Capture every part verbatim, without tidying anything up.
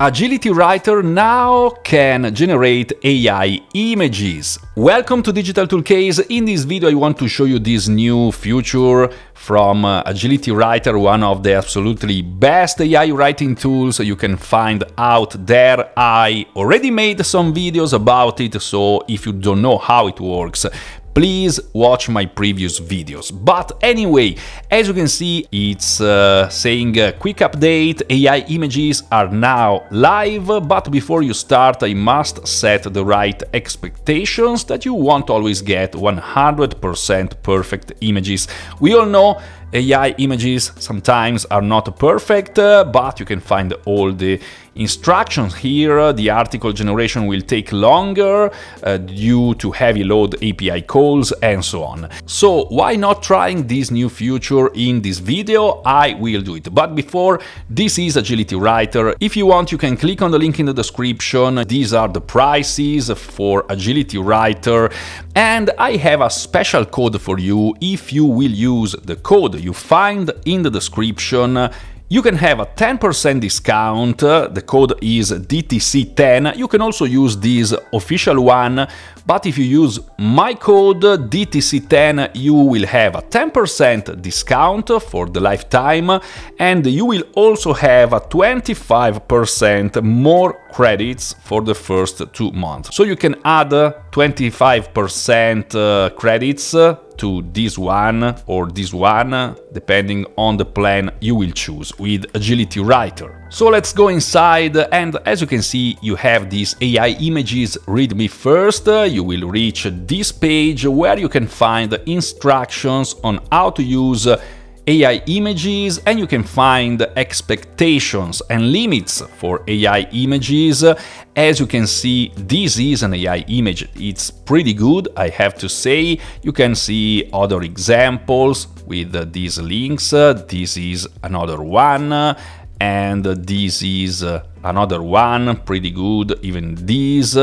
Agility Writer now can generate A I images. Welcome to Digital Toolcase. In this video I want to show you this new feature from uh, Agility Writer, one of the absolutely best A I writing tools you can find out there. I already made some videos about it, so if you don't know how it works, please watch my previous videos. But anyway, as you can see, it's uh, saying uh, quick update, A I images are now live, but before you start, I must set the right expectations that you won't always get one hundred percent perfect images. We all know A I images sometimes are not perfect, uh, but you can find all the instructions here. The article generation will take longer uh, due to heavy load A P I calls and so on. So why not trying this new feature in this video? I will do it. But before, this is Agility Writer. If you want, you can click on the link in the description. These are the prices for Agility Writer. And I have a special code for you. If you will use the code you find in the description, you can have a ten percent discount. The code is D T C ten. You can also use this official one, but if you use my code D T C ten, you will have a ten percent discount for the lifetime, and you will also have a twenty-five percent more credits for the first two months. So you can add twenty-five percent uh, credits to this one or this one, depending on the plan you will choose with Agility Writer. So let's go inside, and as you can see, you have these A I images readme first. You will reach this page where you can find the instructions on how to use A I images, and you can find expectations and limits for A I images. As you can see, this is an A I image. It's pretty good, I have to say. You can see other examples with these links. This is another one, and this is another one, pretty good, even these.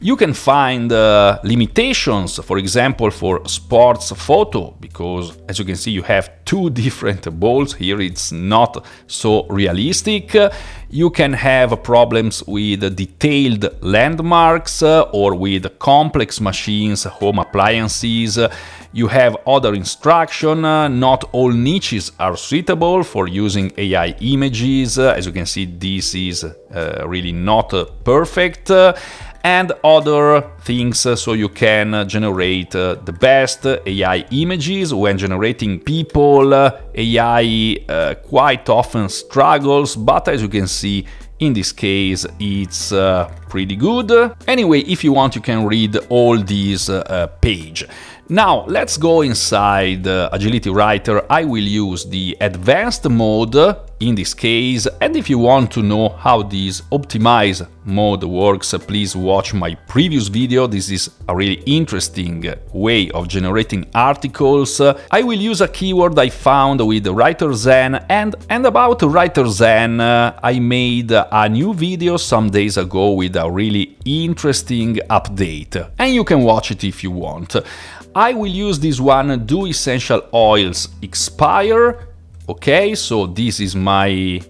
You can find uh, limitations, for example, for sports photo, because as you can see, you have two different balls here. It's not so realistic. You can have problems with detailed landmarks or with complex machines, home appliances. You have other instruction. Not all niches are suitable for using A I images. As you can see, this is Uh, really not uh, perfect, uh, and other things, uh, so you can uh, generate uh, the best A I images. When generating people, uh, A I uh, quite often struggles, but as you can see, in this case, it's uh, pretty good. Anyway, if you want, you can read all these uh, uh, page. Now, let's go inside uh, Agility Writer. I will use the advanced mode in this case, and if you want to know how this optimize mode works, please watch my previous video. This is a really interesting way of generating articles. I will use a keyword I found with WriterZen, and, and about WriterZen, uh, I made a new video some days ago with a really interesting update, and you can watch it if you want. I will use this one, do essential oils expire? Okay, so this is my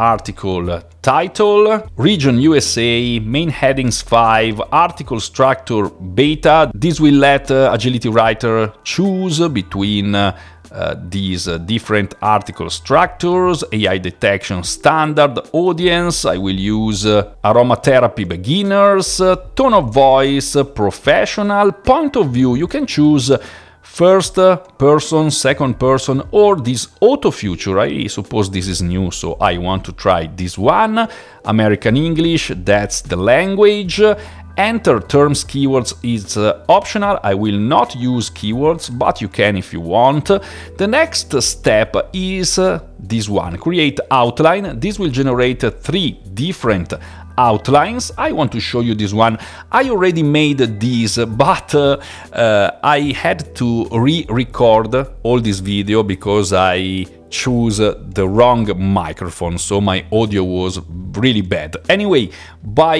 article title, region U S A, main headings five, article structure beta. This will let uh, Agility Writer choose between uh, uh, these uh, different article structures, A I detection standard, audience. I will use uh, aromatherapy beginners, uh, tone of voice, uh, professional, point of view. You can choose uh, first person, second person, or this auto feature. I suppose this is new, so I want to try this one. American English, that's the language. Enter terms, keywords is uh, optional. I will not use keywords, but you can if you want. The next step is uh, this one, create outline. This will generate uh, three different outlines. I want to show you this one. I already made this, but uh, uh, I had to re-record all this video because I chose the wrong microphone, so my audio was really bad. Anyway, by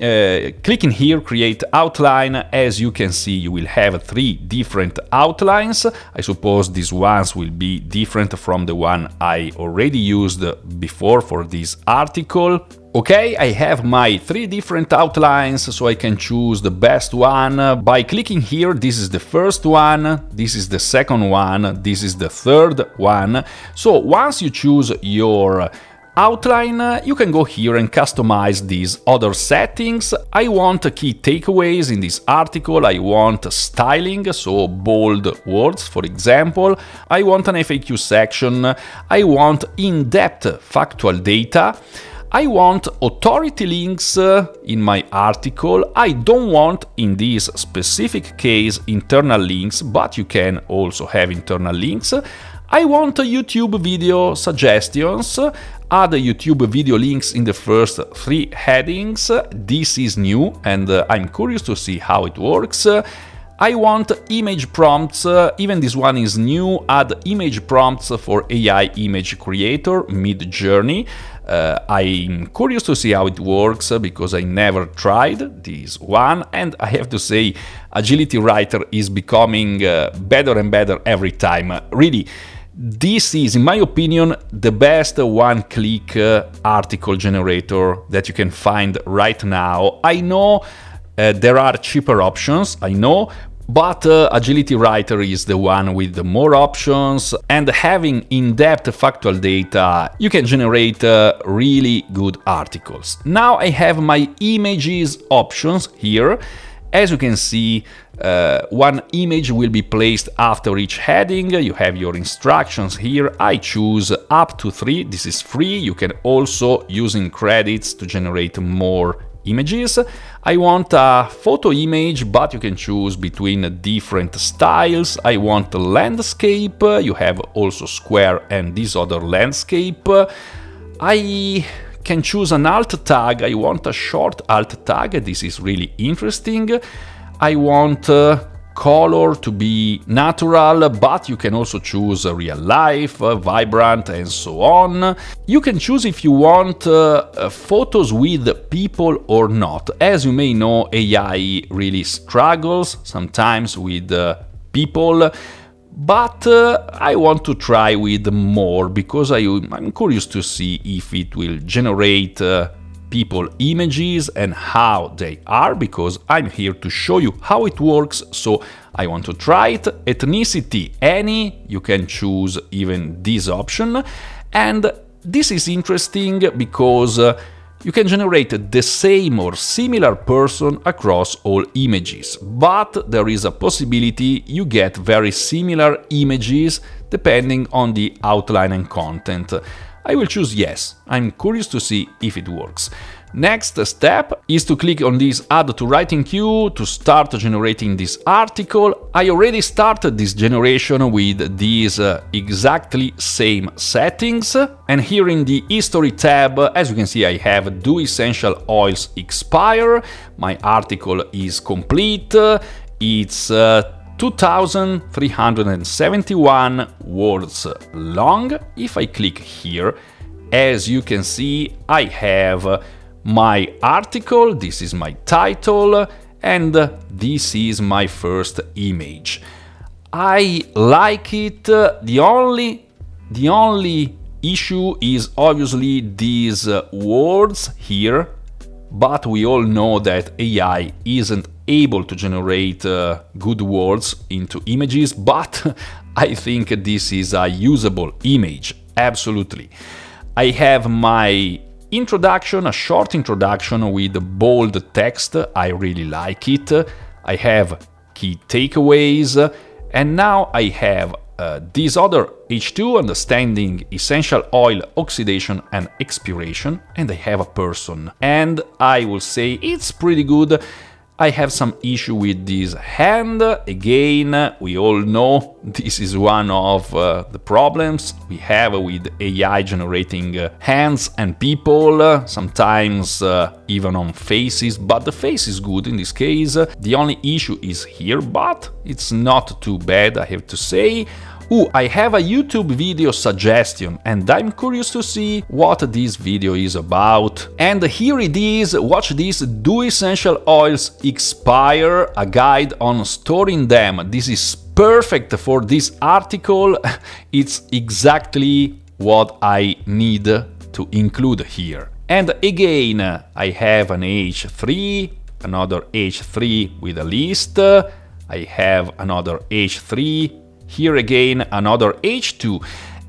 uh, clicking here, create outline, as you can see, you will have three different outlines. I suppose these ones will be different from the one I already used before for this article. Okay, I have my three different outlines, so I can choose the best one by clicking here. This is the first one, this is the second one, this is the third one. So once you choose your outline, you can go here and customize these other settings. I want key takeaways in this article, I want styling, so bold words for example, I want an F A Q section, I want in-depth factual data, I want authority links uh, in my article. I don't want, in this specific case, internal links, but you can also have internal links. I want a YouTube video suggestions, add YouTube video links in the first three headings. This is new and uh, I'm curious to see how it works. I want image prompts, uh, even this one is new, add image prompts for A I image creator, Midjourney. Uh, I'm curious to see how it works because I never tried this one, and I have to say Agility Writer is becoming uh, better and better every time. Uh, really, this is, in my opinion, the best one-click uh, article generator that you can find right now. I know Uh, there are cheaper options, I know, but uh, Agility Writer is the one with the more options, and having in-depth factual data, you can generate uh, really good articles. Now I have my images options here. As you can see, uh, one image will be placed after each heading. You have your instructions here. I choose up to three. This is free. You can also use in credits to generate more images. I want a photo image, but you can choose between different styles. I want a landscape. You have also square and this other landscape. I can choose an alt tag. I want a short alt tag. This is really interesting. I want uh, color to be natural, but you can also choose real life, vibrant, and so on. You can choose if you want uh, photos with people or not. As you may know, A I really struggles sometimes with uh, people, but uh, I want to try with more because I, I'm curious to see if it will generate uh, people images and how they are, because I'm here to show you how it works, so I want to try it. Ethnicity, any, you can choose even this option, and this is interesting because uh, you can generate the same or similar person across all images, but there is a possibility you get very similar images depending on the outline and content. I will choose yes. I'm curious to see if it works. Next step is to click on this Add to Writing Queue to start generating this article. I already started this generation with these uh, exactly same settings. And here in the History tab, as you can see, I have Do Essential Oils Expire? My article is complete. It's uh, two thousand three hundred seventy-one words long. If I click here, as you can see, I have my article, this is my title, and this is my first image. I like it. The only, the only issue is obviously these words here, but we all know that A I isn't able to generate uh, good words into images, but I think this is a usable image, absolutely. I have my introduction, a short introduction with bold text, I really like it. I have key takeaways, and now I have uh, this other H two, understanding essential oil oxidation and expiration, and I have a person. And I will say it's pretty good. I have some issue with this hand. Again, we all know this is one of uh, the problems we have with A I generating uh, hands and people, uh, sometimes uh, even on faces, but the face is good in this case. The only issue is here, but it's not too bad, I have to say. Ooh, I have a YouTube video suggestion, and I'm curious to see what this video is about. And here it is, watch this, Do Essential Oils Expire? A guide on storing them. This is perfect for this article, it's exactly what I need to include here. And again, I have an H three, another H three with a list, I have another H three, here again another H two,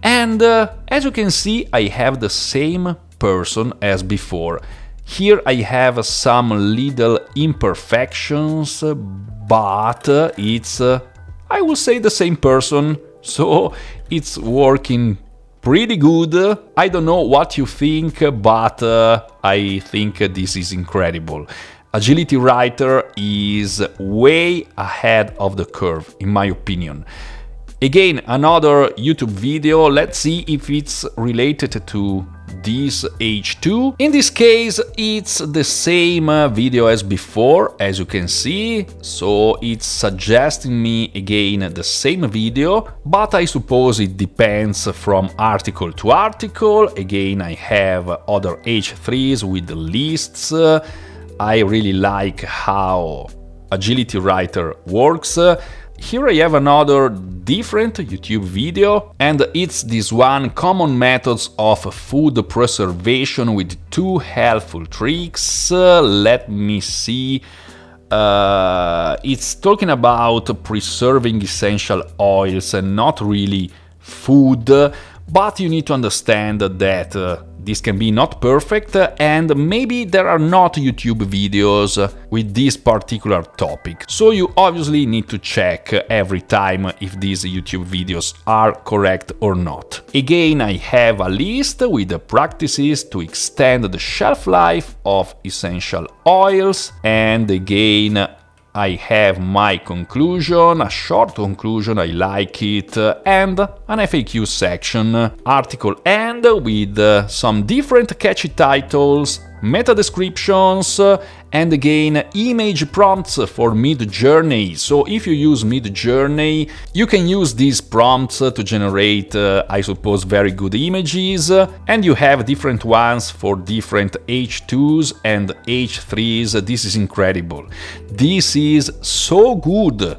and uh, as you can see I have the same person as before. Here I have some little imperfections, but it's, uh, I will say, the same person, so it's working pretty good. I don't know what you think, but uh, I think this is incredible. Agility Writer is way ahead of the curve, in my opinion. Again, another YouTube video, let's see if it's related to this H two. In this case, it's the same video as before, as you can see, so it's suggesting me again the same video, but I suppose it depends from article to article. Again, I have other H threes with lists. I really like how Agility Writer works. Here I have another different YouTube video, and it's this one, common methods of food preservation with two helpful tricks. Uh, let me see. Uh, it's talking about preserving essential oils and not really food, but you need to understand that uh, this can be not perfect, and maybe there are not YouTube videos with this particular topic. So you obviously need to check every time if these YouTube videos are correct or not. Again, I have a list with the practices to extend the shelf life of essential oils, and again, I have my conclusion, a short conclusion, I like it, and an F A Q section. Article end with uh, some different catchy titles, meta descriptions, and again image prompts for Midjourney. So if you use Midjourney, you can use these prompts to generate, uh, I suppose, very good images, and you have different ones for different H twos and H threes. This is incredible. This is so good.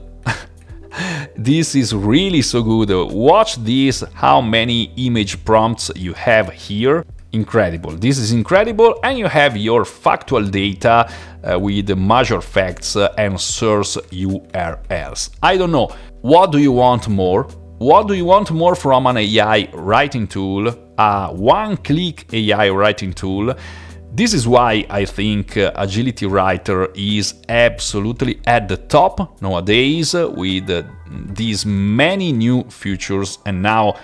This is really so good. Watch this, how many image prompts you have here. Incredible, this is incredible, and you have your factual data uh, with the major facts and source U R Ls. I don't know, what do you want more? What do you want more from an A I writing tool, a one-click A I writing tool? This is why I think Agility Writer is absolutely at the top nowadays, with these many new features, and now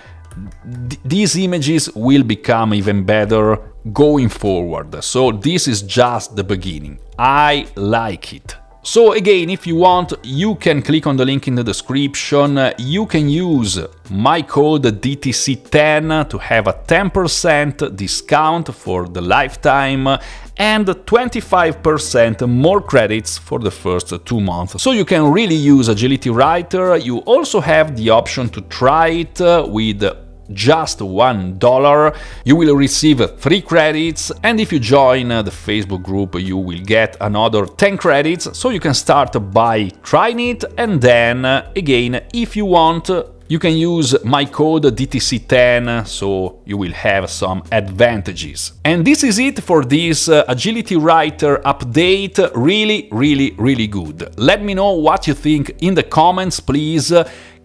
Th these images will become even better going forward, so this is just the beginning. I like it. So again, if you want, you can click on the link in the description. You can use my code D T C ten to have a ten percent discount for the lifetime and twenty-five percent more credits for the first two months. So you can really use Agility Writer. You also have the option to try it with just one dollar. You will receive three credits, and if you join the Facebook group you will get another ten credits, so you can start by trying it, and then again, if you want, you can use my code D T C ten, so you will have some advantages. And this is it for this uh, Agility Writer update. Really, really, really good. Let me know what you think in the comments, please.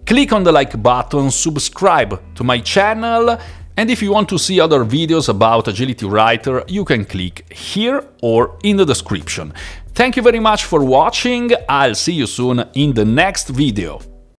Click on the like button, subscribe to my channel, and if you want to see other videos about Agility Writer, you can click here or in the description. Thank you very much for watching, I'll see you soon in the next video.